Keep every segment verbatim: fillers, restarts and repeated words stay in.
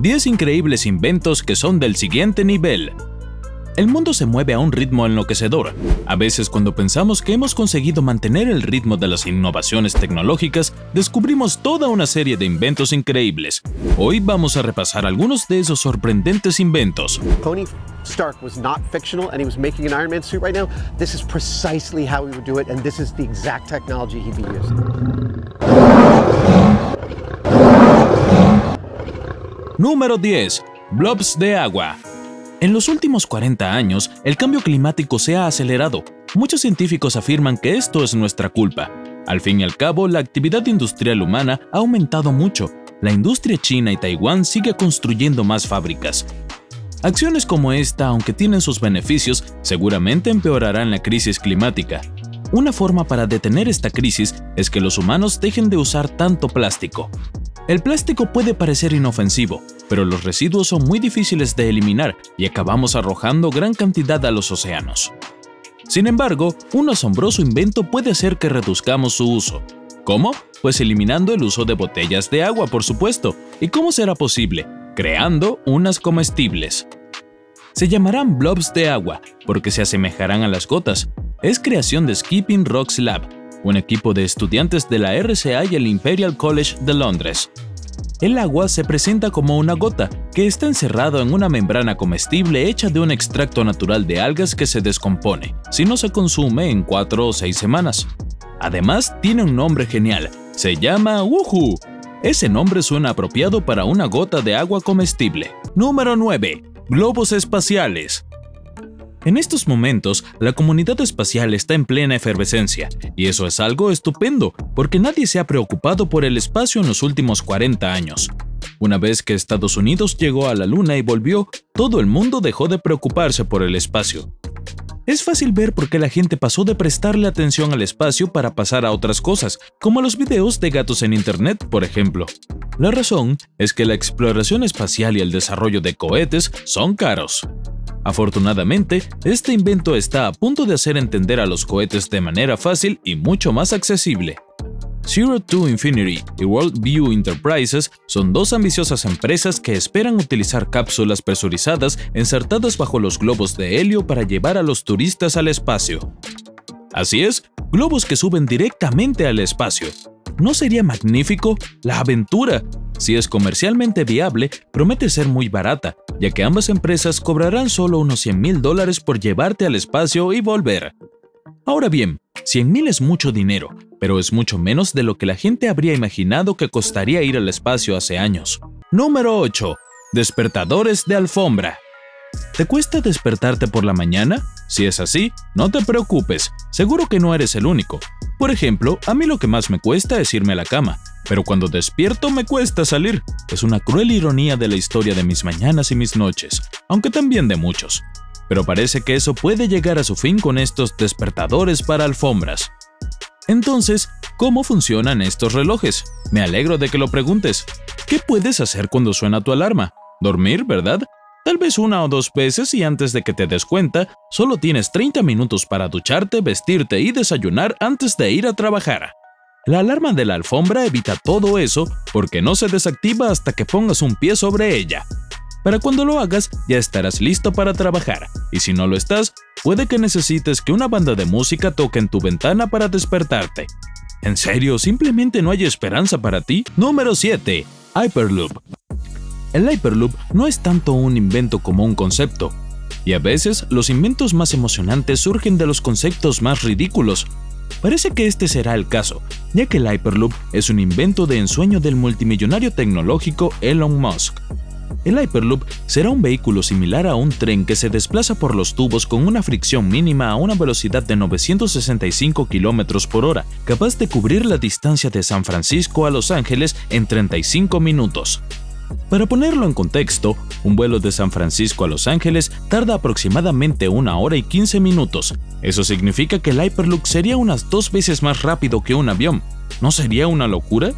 diez increíbles inventos que son del siguiente nivel. El mundo se mueve a un ritmo enloquecedor. A veces, cuando pensamos que hemos conseguido mantener el ritmo de las innovaciones tecnológicas, descubrimos toda una serie de inventos increíbles. Hoy vamos a repasar algunos de esos sorprendentes inventos. Tony Stark was not fictional and he was making an Iron Man suit right now. This is precisely how he would do it and this is the exact technology he'd be using. Número diez. Blobs de agua. En los últimos cuarenta años, el cambio climático se ha acelerado. Muchos científicos afirman que esto es nuestra culpa. Al fin y al cabo, la actividad industrial humana ha aumentado mucho. La industria china y Taiwán sigue construyendo más fábricas. Acciones como esta, aunque tienen sus beneficios, seguramente empeorarán la crisis climática. Una forma para detener esta crisis es que los humanos dejen de usar tanto plástico. El plástico puede parecer inofensivo, pero los residuos son muy difíciles de eliminar y acabamos arrojando gran cantidad a los océanos. Sin embargo, un asombroso invento puede hacer que reduzcamos su uso. ¿Cómo? Pues eliminando el uso de botellas de agua, por supuesto. ¿Y cómo será posible? Creando unas comestibles. Se llamarán blobs de agua porque se asemejarán a las gotas. Es creación de Skipping Rocks Lab, un equipo de estudiantes de la R C A y el Imperial College de Londres. El agua se presenta como una gota que está encerrada en una membrana comestible hecha de un extracto natural de algas que se descompone si no se consume en cuatro o seis semanas. Además, tiene un nombre genial. Se llama Woohoo. Ese nombre suena apropiado para una gota de agua comestible. Número nueve. Globos espaciales. En estos momentos, la comunidad espacial está en plena efervescencia, y eso es algo estupendo, porque nadie se ha preocupado por el espacio en los últimos cuarenta años. Una vez que Estados Unidos llegó a la Luna y volvió, todo el mundo dejó de preocuparse por el espacio. Es fácil ver por qué la gente pasó de prestarle atención al espacio para pasar a otras cosas, como los videos de gatos en Internet, por ejemplo. La razón es que la exploración espacial y el desarrollo de cohetes son caros. Afortunadamente, este invento está a punto de hacer entender a los cohetes de manera fácil y mucho más accesible. Zero Two Infinity y Worldview Enterprises son dos ambiciosas empresas que esperan utilizar cápsulas presurizadas insertadas bajo los globos de helio para llevar a los turistas al espacio. Así es, globos que suben directamente al espacio. ¿No sería magnífico? ¡La aventura! Si es comercialmente viable, promete ser muy barata, ya que ambas empresas cobrarán solo unos cien mil dólares por llevarte al espacio y volver. Ahora bien, cien mil es mucho dinero, pero es mucho menos de lo que la gente habría imaginado que costaría ir al espacio hace años. Número ocho. Despertadores de alfombra. ¿Te cuesta despertarte por la mañana? Si es así, no te preocupes, seguro que no eres el único. Por ejemplo, a mí lo que más me cuesta es irme a la cama, pero cuando despierto me cuesta salir. Es una cruel ironía de la historia de mis mañanas y mis noches, aunque también de muchos. Pero parece que eso puede llegar a su fin con estos despertadores para alfombras. Entonces, ¿cómo funcionan estos relojes? Me alegro de que lo preguntes. ¿Qué puedes hacer cuando suena tu alarma? ¿Dormir, verdad? Tal vez una o dos veces y antes de que te des cuenta, solo tienes treinta minutos para ducharte, vestirte y desayunar antes de ir a trabajar. La alarma de la alfombra evita todo eso porque no se desactiva hasta que pongas un pie sobre ella. Para cuando lo hagas, ya estarás listo para trabajar, y si no lo estás, puede que necesites que una banda de música toque en tu ventana para despertarte. ¿En serio, simplemente no hay esperanza para ti? Número siete. Hyperloop. El Hyperloop no es tanto un invento como un concepto, y a veces los inventos más emocionantes surgen de los conceptos más ridículos. Parece que este será el caso, ya que el Hyperloop es un invento de ensueño del multimillonario tecnológico Elon Musk. El Hyperloop será un vehículo similar a un tren que se desplaza por los tubos con una fricción mínima a una velocidad de novecientos sesenta y cinco kilómetros por hora, capaz de cubrir la distancia de San Francisco a Los Ángeles en treinta y cinco minutos. Para ponerlo en contexto, un vuelo de San Francisco a Los Ángeles tarda aproximadamente una hora y quince minutos. Eso significa que el Hyperloop sería unas dos veces más rápido que un avión. ¿No sería una locura?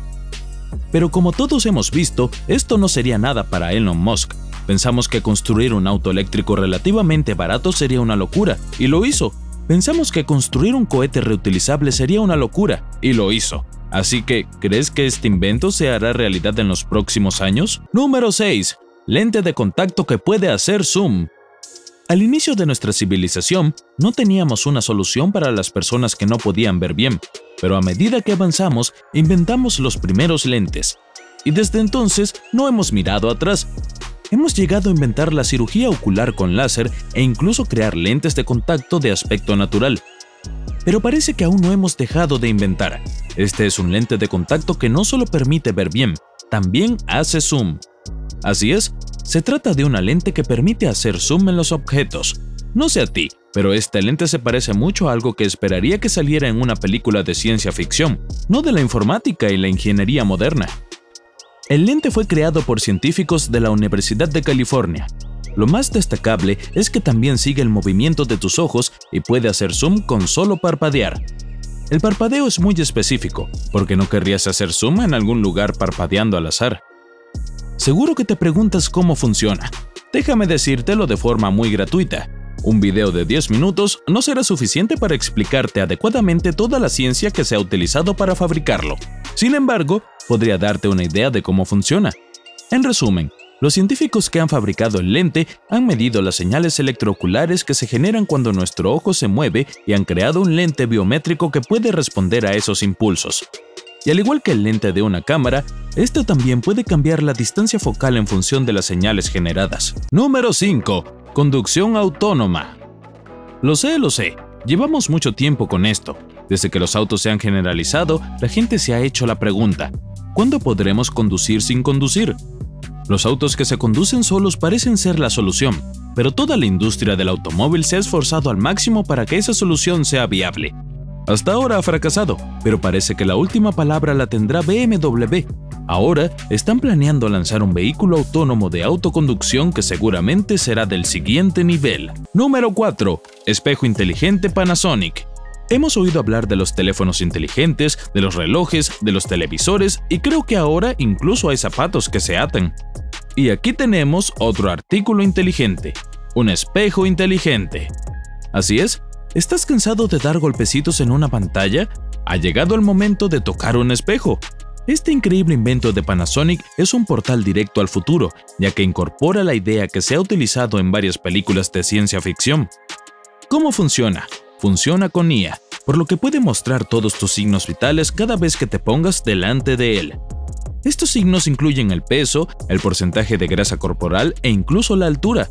Pero como todos hemos visto, esto no sería nada para Elon Musk. Pensamos que construir un auto eléctrico relativamente barato sería una locura, y lo hizo. Pensamos que construir un cohete reutilizable sería una locura, y lo hizo. Así que, ¿crees que este invento se hará realidad en los próximos años? Número seis. lente de contacto que puede hacer zoom. Al inicio de nuestra civilización, no teníamos una solución para las personas que no podían ver bien, pero a medida que avanzamos, inventamos los primeros lentes. Y desde entonces, no hemos mirado atrás. Hemos llegado a inventar la cirugía ocular con láser e incluso crear lentes de contacto de aspecto natural. Pero parece que aún no hemos dejado de inventar. Este es un lente de contacto que no solo permite ver bien, también hace zoom. Así es, se trata de una lente que permite hacer zoom en los objetos. No sé a ti, pero esta lente se parece mucho a algo que esperaría que saliera en una película de ciencia ficción, no de la informática y la ingeniería moderna. El lente fue creado por científicos de la Universidad de California. Lo más destacable es que también sigue el movimiento de tus ojos y puede hacer zoom con solo parpadear. El parpadeo es muy específico, porque no querrías hacer zoom en algún lugar parpadeando al azar. Seguro que te preguntas cómo funciona. Déjame decírtelo de forma muy gratuita. Un video de diez minutos no será suficiente para explicarte adecuadamente toda la ciencia que se ha utilizado para fabricarlo. Sin embargo, podría darte una idea de cómo funciona. En resumen, los científicos que han fabricado el lente han medido las señales electrooculares que se generan cuando nuestro ojo se mueve y han creado un lente biométrico que puede responder a esos impulsos. Y al igual que el lente de una cámara, este también puede cambiar la distancia focal en función de las señales generadas. Número cinco. Conducción autónoma. Lo sé, lo sé. Llevamos mucho tiempo con esto. Desde que los autos se han generalizado, la gente se ha hecho la pregunta: ¿cuándo podremos conducir sin conducir? Los autos que se conducen solos parecen ser la solución, pero toda la industria del automóvil se ha esforzado al máximo para que esa solución sea viable. Hasta ahora ha fracasado, pero parece que la última palabra la tendrá B M W. Ahora están planeando lanzar un vehículo autónomo de autoconducción que seguramente será del siguiente nivel. Número cuatro. Espejo inteligente Panasonic. Hemos oído hablar de los teléfonos inteligentes, de los relojes, de los televisores y creo que ahora incluso hay zapatos que se atan. Y aquí tenemos otro artículo inteligente, un espejo inteligente. Así es, ¿estás cansado de dar golpecitos en una pantalla? Ha llegado el momento de tocar un espejo. Este increíble invento de Panasonic es un portal directo al futuro, ya que incorpora la idea que se ha utilizado en varias películas de ciencia ficción. ¿Cómo funciona? Funciona con Nia, por lo que puede mostrar todos tus signos vitales cada vez que te pongas delante de él. Estos signos incluyen el peso, el porcentaje de grasa corporal e incluso la altura.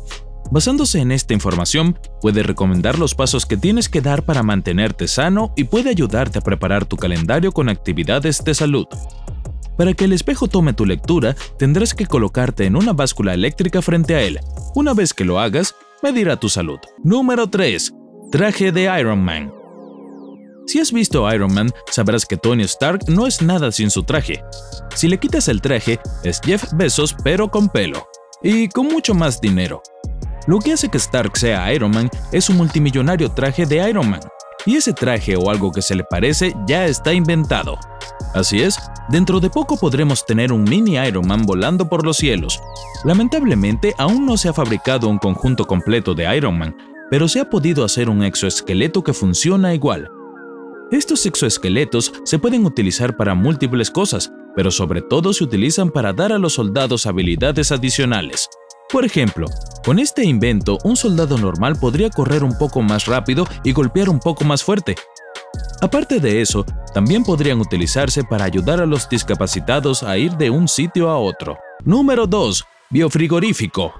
Basándose en esta información, puede recomendar los pasos que tienes que dar para mantenerte sano y puede ayudarte a preparar tu calendario con actividades de salud. Para que el espejo tome tu lectura, tendrás que colocarte en una báscula eléctrica frente a él. Una vez que lo hagas, medirá tu salud. Número tres. Traje de Iron Man. Si has visto Iron Man, sabrás que Tony Stark no es nada sin su traje. Si le quitas el traje, es Jeff Bezos pero con pelo. Y con mucho más dinero. Lo que hace que Stark sea Iron Man es un multimillonario traje de Iron Man. Y ese traje o algo que se le parece ya está inventado. Así es, dentro de poco podremos tener un mini Iron Man volando por los cielos. Lamentablemente aún no se ha fabricado un conjunto completo de Iron Man, pero se ha podido hacer un exoesqueleto que funciona igual. Estos exoesqueletos se pueden utilizar para múltiples cosas, pero sobre todo se utilizan para dar a los soldados habilidades adicionales. Por ejemplo, con este invento, un soldado normal podría correr un poco más rápido y golpear un poco más fuerte. Aparte de eso, también podrían utilizarse para ayudar a los discapacitados a ir de un sitio a otro. Número dos. Biofrigorífico.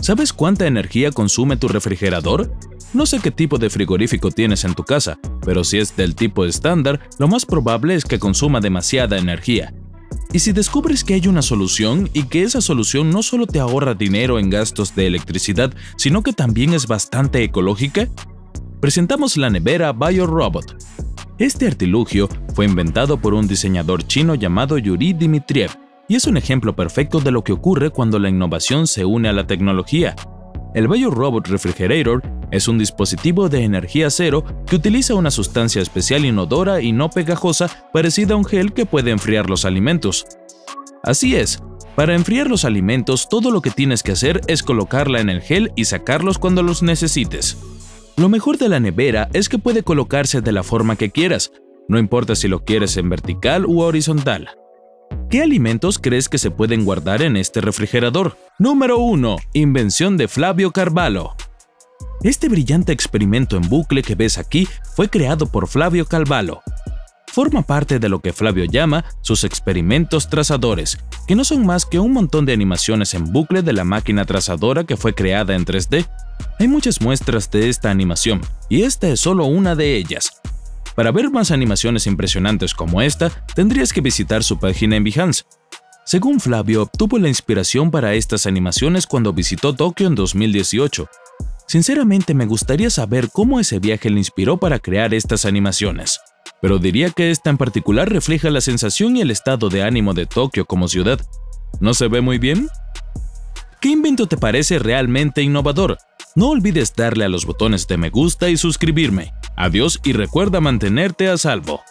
¿Sabes cuánta energía consume tu refrigerador? No sé qué tipo de frigorífico tienes en tu casa, pero si es del tipo estándar, lo más probable es que consuma demasiada energía. Y si descubres que hay una solución y que esa solución no solo te ahorra dinero en gastos de electricidad, sino que también es bastante ecológica, presentamos la nevera BioRobot. Este artilugio fue inventado por un diseñador chino llamado Yuri Dimitriev. Y es un ejemplo perfecto de lo que ocurre cuando la innovación se une a la tecnología. El BioRobot Refrigerator es un dispositivo de energía cero que utiliza una sustancia especial inodora y no pegajosa parecida a un gel que puede enfriar los alimentos. Así es, para enfriar los alimentos todo lo que tienes que hacer es colocarla en el gel y sacarlos cuando los necesites. Lo mejor de la nevera es que puede colocarse de la forma que quieras, no importa si lo quieres en vertical u horizontal. ¿Qué alimentos crees que se pueden guardar en este refrigerador? Número uno. Invención de Flavio Carvalho. Este brillante experimento en bucle que ves aquí fue creado por Flavio Carvalho. Forma parte de lo que Flavio llama sus experimentos trazadores, que no son más que un montón de animaciones en bucle de la máquina trazadora que fue creada en tres D. Hay muchas muestras de esta animación, y esta es solo una de ellas. Para ver más animaciones impresionantes como esta, tendrías que visitar su página en Behance. Según Flavio, obtuvo la inspiración para estas animaciones cuando visitó Tokio en dos mil dieciocho. Sinceramente, me gustaría saber cómo ese viaje le inspiró para crear estas animaciones. Pero diría que esta en particular refleja la sensación y el estado de ánimo de Tokio como ciudad. ¿No se ve muy bien? ¿Qué invento te parece realmente innovador? No olvides darle a los botones de me gusta y suscribirme. Adiós y recuerda mantenerte a salvo.